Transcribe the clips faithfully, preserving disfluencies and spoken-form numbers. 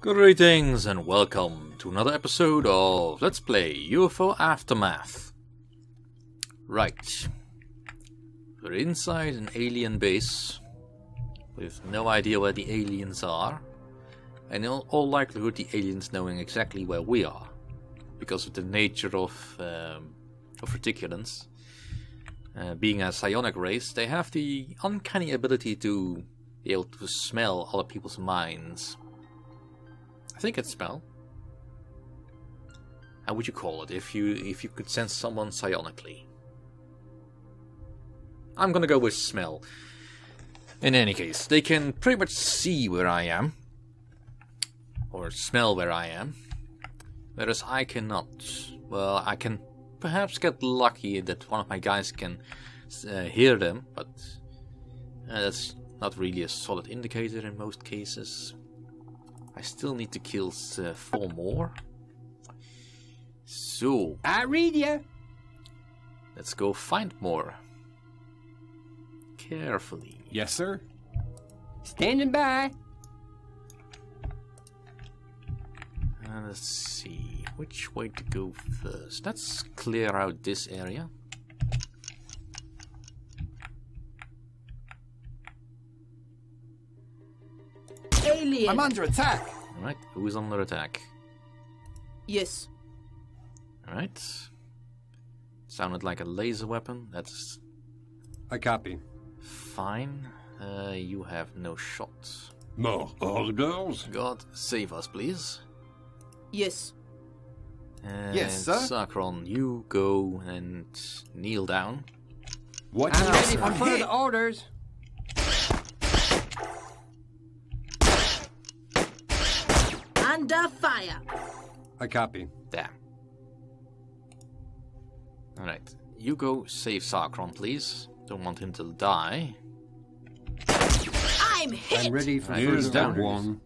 Greetings and welcome to another episode of Let's Play U F O Aftermath. Right. We're inside an alien base. With no idea where the aliens are. And in all likelihood the aliens knowing exactly where we are. Because of the nature of, um, of Reticulans. Uh, being a psionic race, they have the uncanny ability to be able to smell other people's minds. I think it's smell. How would you call it if you if you could sense someone psionically? I'm gonna go with smell. In any case, they can pretty much see where I am. Or smell where I am. Whereas I cannot. Well, I can perhaps get lucky that one of my guys can uh, hear them, but uh, that's not really a solid indicator in most cases. I still need to kill uh, four more. So I read ya. Let's go find more. Carefully. Yes, sir. Standing by. Uh, let's see. Which way to go first? Let's clear out this area. Alien! I'm under attack! Alright, who's under attack? Yes. Alright. Sounded like a laser weapon. That's... I copy. Fine. Uh, you have no shots. More orders? God, save us, please. Yes. And yes, sir. Sakron, you go and kneel down. What? I'm ready for further orders. Under fire. I copy. Damn. All right, you go save Sakron, please. Don't want him to die. I'm hit. I'm ready for right, further down. Orders.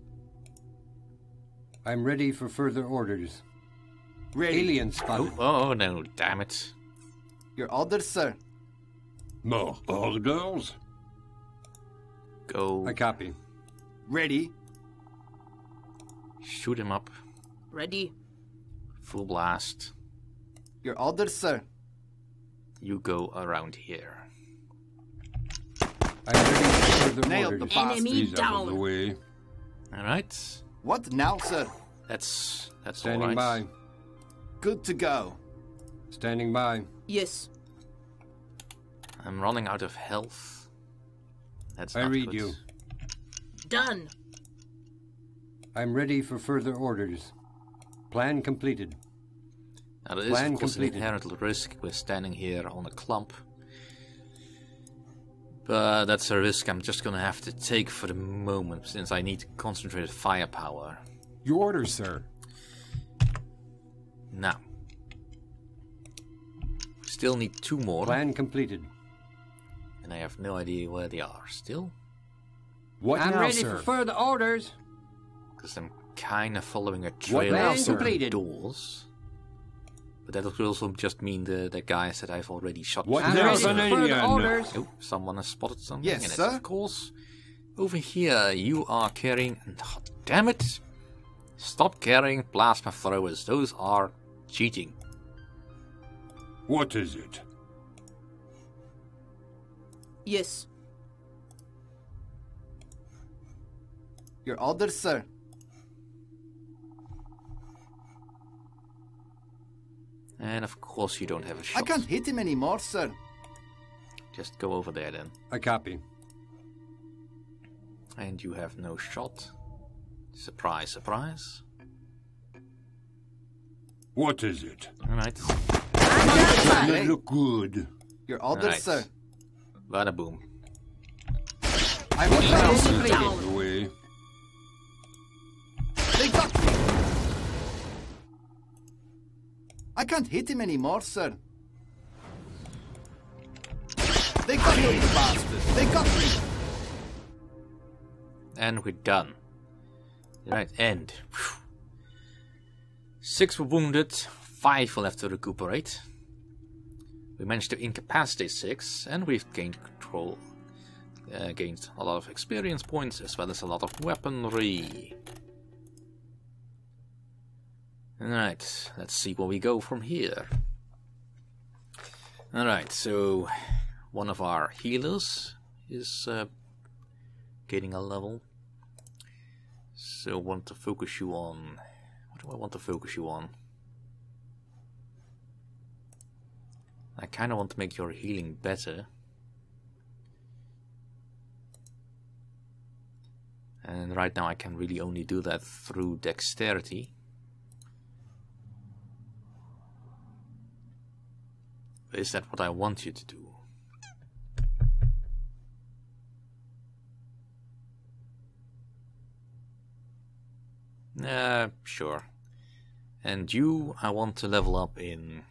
I'm ready for further orders. Ready. Alien spotted. Oh, oh no, damn it. Your orders, sir. More orders? Go. I copy. Ready. Shoot him up. Ready. Full blast. Your orders, sir. You go around here. I'm ready for the nailed orders. The boss. Enemy down. Alright. What now, sir? That's that's standing all right. By. Good to go. Standing by. Yes. I'm running out of health. That's I not read good. You. Done. I'm ready for further orders. Plan completed. Now there Plan is of course completed. An inherent risk with standing here on a clump. But that's a risk I'm just gonna have to take for the moment since I need concentrated firepower. Your orders, sir. Now, still need two more. Plan completed. And I have no idea where they are still. What I'm now, ready sir? For further orders. Because I'm kind of following a trail of doors. But that could also just mean the, the guys that I've already shot. What I'm ready for further orders. Oh, someone has spotted something. Yes, and sir. It's, of course. Over here, you are carrying... Oh, damn it. Stop carrying plasma throwers. Those are... cheating. What is it? Yes. Your orders, sir. And of course you don't have a shot. I can't hit him anymore, sir. Just go over there then. I copy. And you have no shot. Surprise, surprise. What is it? Alright. You look good. Your orders, right. Sir. Bada boom. I want to get away. They got me. I can't hit him anymore, sir. They got me, bastards. They got me. And we're done. Right, end. Whew. Six were wounded, five will have to recuperate. We managed to incapacitate six, and we've gained control, uh, gained a lot of experience points as well as a lot of weaponry. Alright, let's see where we go from here. Alright, so one of our healers is uh, getting a level. So I want to focus you on... What do I want to focus you on? I kind of want to make your healing better. And right now I can really only do that through dexterity. But is that what I want you to do? Uh, sure. And you, I want to level up in...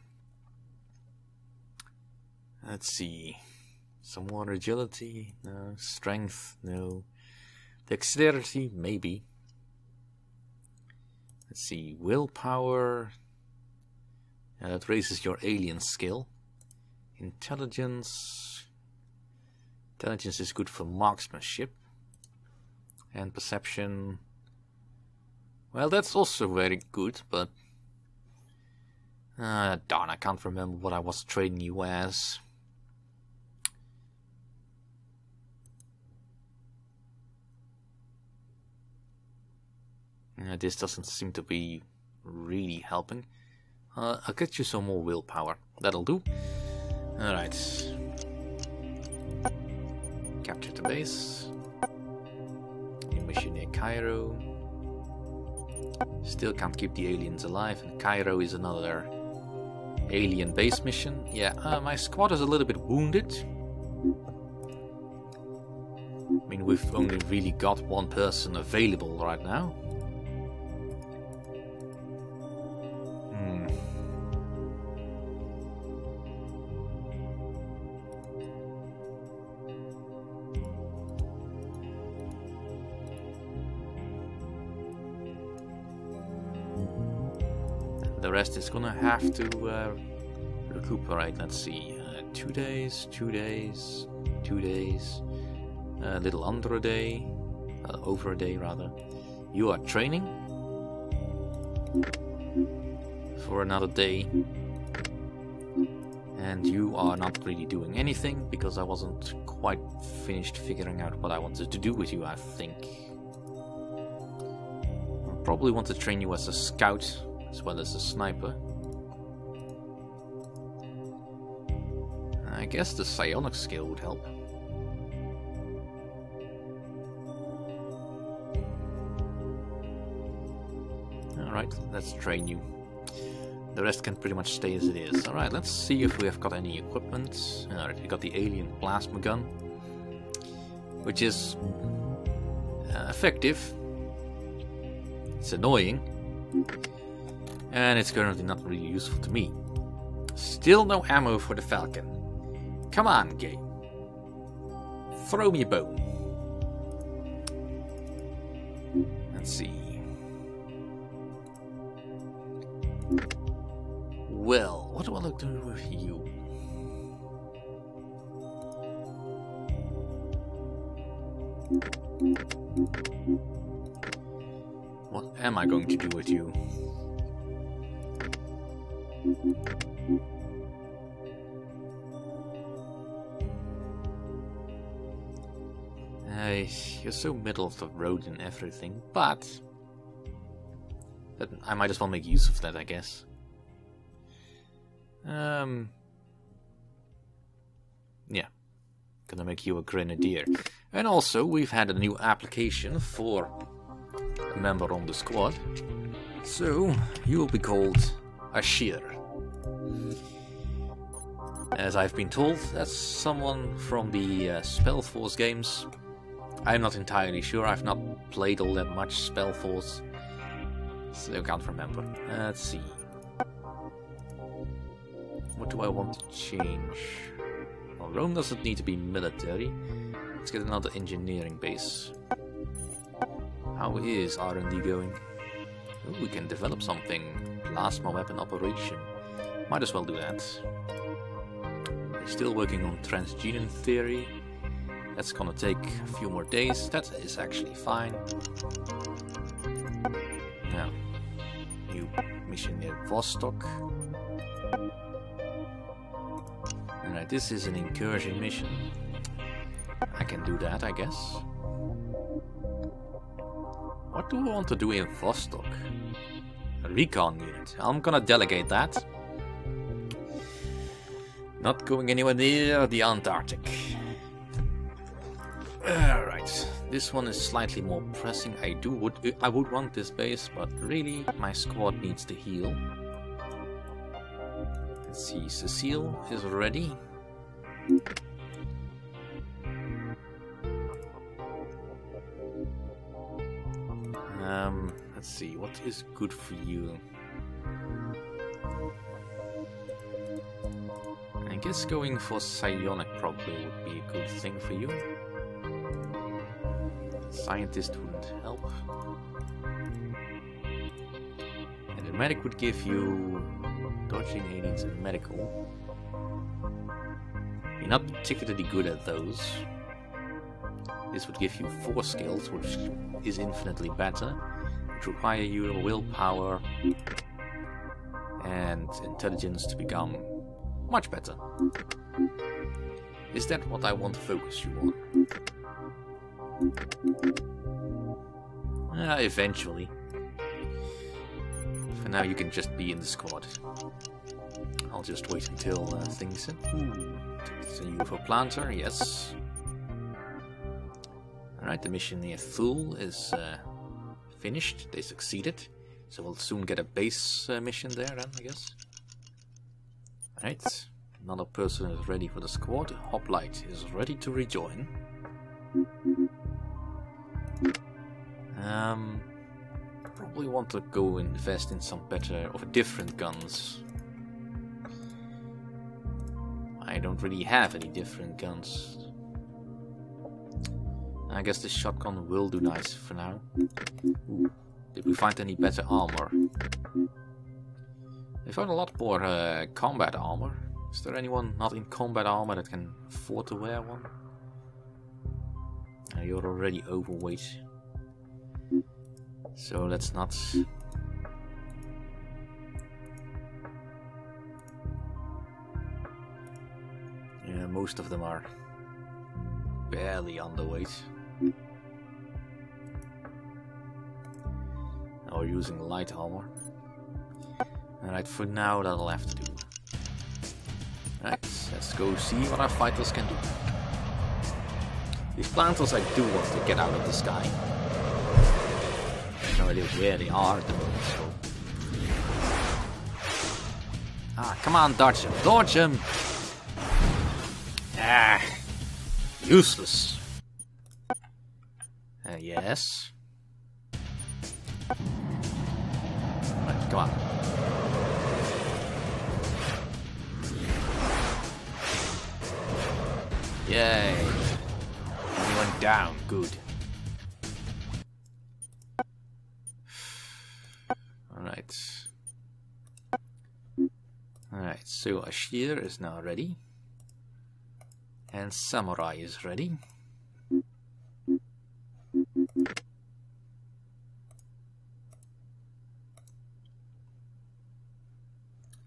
Let's see... Some more agility? No. Strength? No. Dexterity? Maybe. Let's see... Willpower... Uh, that raises your alien skill. Intelligence... Intelligence is good for marksmanship. And perception... Well, that's also very good, but... Ah, uh, darn, I can't remember what I was trading you as. Uh, this doesn't seem to be really helping. Uh, I'll get you some more willpower. That'll do. Alright. Capture the base. Mission near Cairo. Still can't keep the aliens alive, and Cairo is another alien base mission. Yeah, uh, my squad is a little bit wounded. I mean, we've only really got one person available right now. Hmm. The rest is gonna have to uh, recuperate. Let's see, uh, two days, two days, two days, a little under a day, uh, over a day rather. You are training for another day, and you are not really doing anything because I wasn't quite finished figuring out what I wanted to do with you, I think. I probably want to train you as a scout. As well as a sniper. I guess the psionic skill would help. Alright, let's train you. The rest can pretty much stay as it is. Alright, let's see if we have got any equipment. Alright, we got the alien plasma gun, which is uh, effective. It's annoying. And it's currently not really useful to me. Still no ammo for the Falcon. Come on, game. Throw me a bone. Let's see. Well, what do I look to do with you? What am I going to do with you? Uh, you're so middle of the road and everything, but, but I might as well make use of that, I guess. Um, yeah, gonna make you a grenadier. And also, we've had a new application for a member on the squad, so you will be called Ashir. As I've been told, that's someone from the uh, Spellforce games. I'm not entirely sure, I've not played all that much Spellforce, so I can't remember. Uh, let's see. What do I want to change? Well, Rome doesn't need to be military. Let's get another engineering base. How is R and D going? Ooh, we can develop something. Plasma weapon operation. Might as well do that. We're still working on transgenant theory. That's gonna take a few more days. That is actually fine. Now, you Missionary Vostok. Alright, this is an incursion mission. I can do that, I guess. What do we want to do in Vostok? A recon unit. I'm gonna delegate that. Not going anywhere near the Antarctic. Alright, this one is slightly more pressing. I do would I would want this base, but really my squad needs to heal. Let's see, Cecile is ready. Um, let's see, what is good for you? I guess going for psionic probably would be a good thing for you. Scientist wouldn't help. And the medic would give you dodging aliens and medical. You're not particularly good at those. This would give you four skills, which is infinitely better. It requires your willpower and intelligence to become much better. Is that what I want to focus you on? Uh, eventually. For now you can just be in the squad. I'll just wait until uh, things... It's a U F O planter, yes. Alright, the mission near Thule is uh, finished. They succeeded. So we'll soon get a base uh, mission there then, I guess. Alright, another person is ready for the squad. Hoplite is ready to rejoin. Um, probably want to go invest in some better or different guns. I don't really have any different guns. I guess the shotgun will do nice for now. Ooh, did we find any better armor? We found a lot more uh, combat armor. Is there anyone not in combat armor that can afford to wear one? Uh, you're already overweight. So let's not. Yeah, most of them are barely underweight. Now we're using light armor. Alright, for now that'll have to do. Alright, let's go see what our fighters can do. These planters I do want to get out of the sky. I have no idea where they are at the moment, so... Ah, come on, dodge him! Dodge him! Ah! Useless! Uh, yes? Right, come on. Yay! Anyone down, good. Alright. Alright, so Ashir is now ready. And Samurai is ready.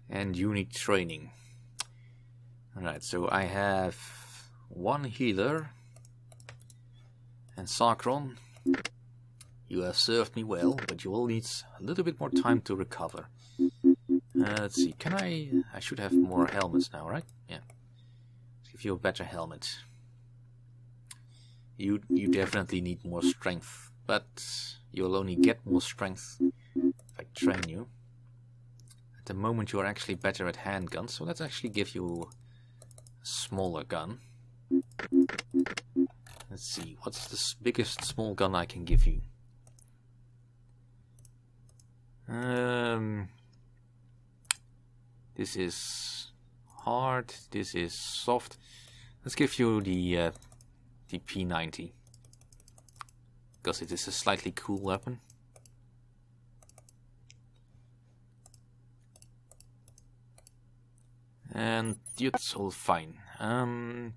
And unit training. Alright, so I have one healer. And Sakron. You have served me well, but you will need a little bit more time to recover. Uh, let's see, can I... I should have more helmets now, right? Yeah. Let's give you a better helmet. You, you definitely need more strength, but you'll only get more strength if I train you. At the moment you're actually better at handguns, so let's actually give you a smaller gun. Let's see, what's the biggest small gun I can give you? Um, this is hard, this is soft. Let's give you the uh, the P ninety, because it is a slightly cool weapon. And it's all fine. Um,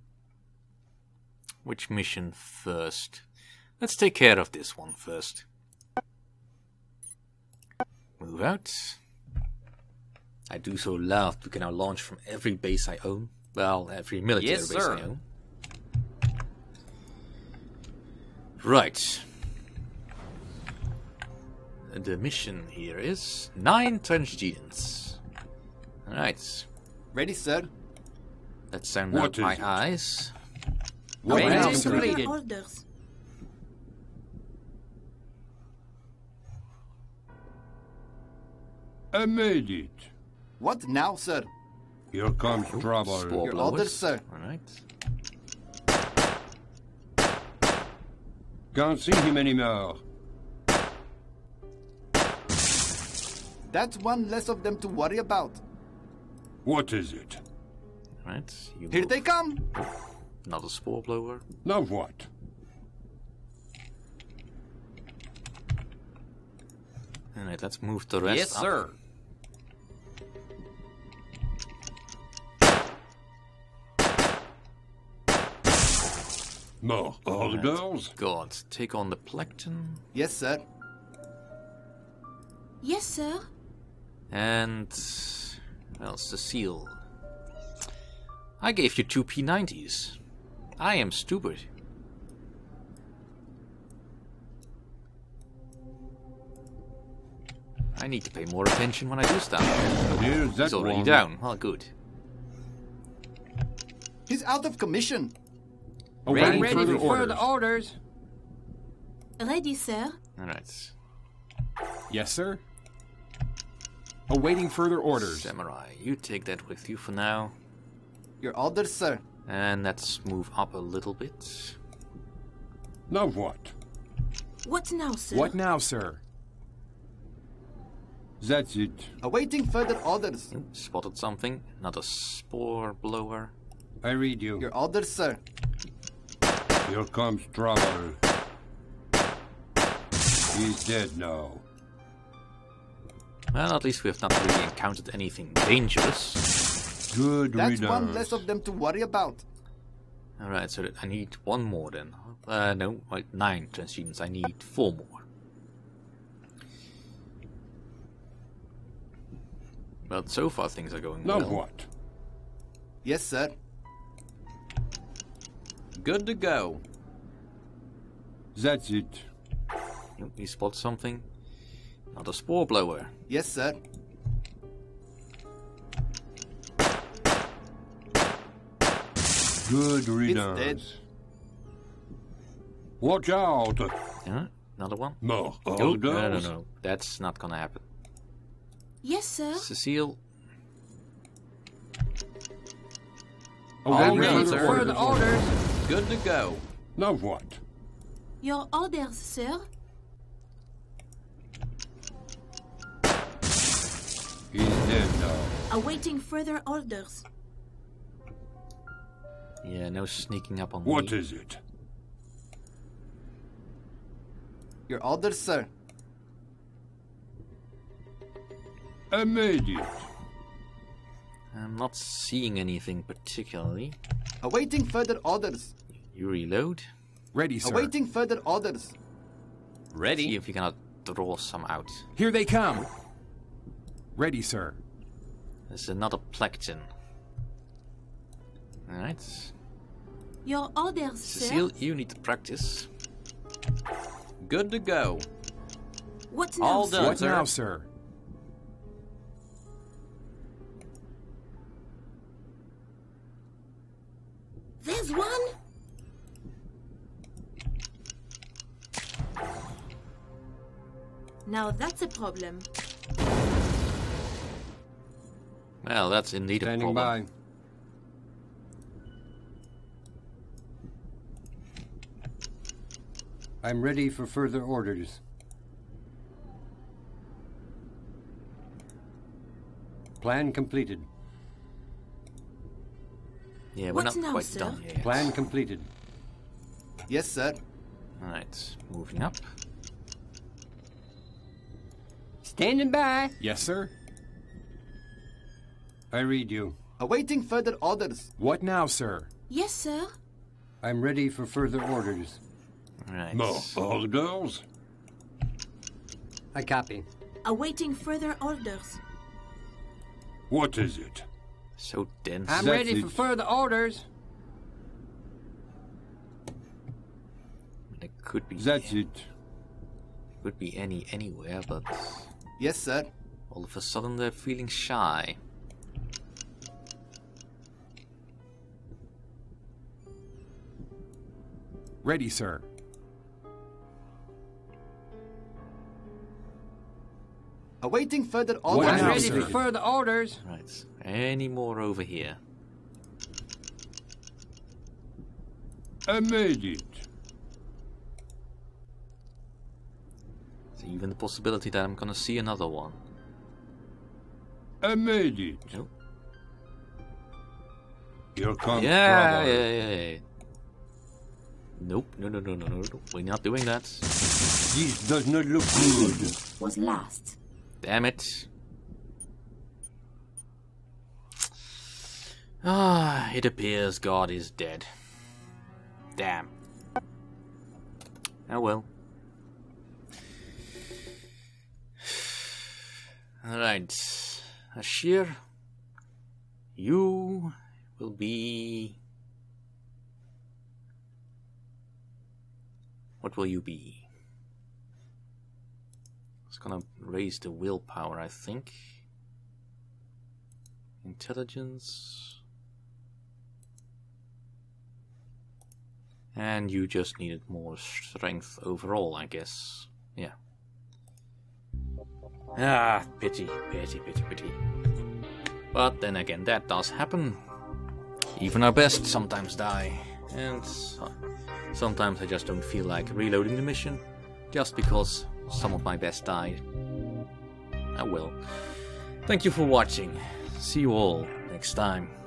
which mission first? Let's take care of this one first. Move out. I do so love to can now launch from every base I own. Well, every military yes, base sir. I own. Right. The mission here is nine Transgenants. Alright. Ready, sir. Let's send out my it? eyes. What is completed? I made it. What now, sir? Here comes oh, trouble. Your orders, sir. Alright. Can't see him anymore. That's one less of them to worry about. What is it? Alright. Here move. they come. Another spore blower. Now what? Alright, let's move the rest. Yes, up. sir. More orders. God, take on the Plekton. Yes, sir. Yes, sir. And what else? The seal. I gave you two P ninety s. I am stupid. I need to pay more attention when I do stuff. Oh, he's already one. down. Well, good. He's out of commission. Oh, ready, ready for the orders. orders. Ready, sir. All right. Yes, sir. Awaiting further orders. Samurai, you take that with you for now. Your orders, sir. And let's move up a little bit. Now what? What now, sir? What now, sir? That's it. Awaiting further orders. You spotted something. Another spore blower. I read you. Your orders, sir. Here comes trouble. He's dead now. Well, at least we have not really encountered anything dangerous. Good readers. That's one less of them to worry about. Alright, so I need one more then. Uh, no, like nine Transgenants. I need four more. Well, so far things are going well. Now what? Yes, sir. Good to go. That's it. You spot something? Not a spore blower. Yes, sir. Good readers. Watch out! Yeah, another one? More orders. No, no, no. That's not gonna happen. Yes, sir. Cecile. Oh, all orders, sir. Further orders. Good to go. Now what? Your orders, sir. He's dead now. Awaiting further orders. Yeah, no sneaking up on me. What is it? Your orders, sir. I made it. I'm not seeing anything particularly. Awaiting further orders. You reload. Ready, sir. Awaiting further orders. Ready. See if you cannot draw some out. Here they come. Ready, sir. There's another Plekton. All right. Your orders, Cecile, sir. You need to practice. Good to go. What now, All done, what sir? now, sir? There's one. Now that's a problem. Well, that's indeed Standing a problem. By. I'm ready for further orders. Plan completed. Yeah, we're What's not now, quite sir? done yet. Plan completed. Yes, sir. Alright, moving up. Standing by. Yes, sir. I read you. Awaiting further orders. What now, sir? Yes, sir. I'm ready for further orders. Right. More orders. I copy. Awaiting further orders. What is it? So dense. I'm That's ready for it. further orders. It could be. That's any. it. It could be any anywhere, but. Yes, sir. All of a sudden, they're feeling shy. Ready, sir. Awaiting further orders. I'm ready for further orders. Right. Any more over here? I made it. Is there even the possibility that I'm gonna see another one? I made it. Nope. Here comes yeah, yeah, yeah, yeah. Nope. No, no, no, no, no, no. We're not doing that. This does not look good. Was last. Damn it. Ah, it appears God is dead. Damn. Oh well. Alright. Ashir, you will be... What will you be? It's gonna raise the willpower, I think. Intelligence. And you just needed more strength overall, I guess. Yeah. Ah, pity, pity, pity, pity. But then again, that does happen. Even our best sometimes die. And sometimes I just don't feel like reloading the mission. Just because some of my best died. I will. Thank you for watching. See you all next time.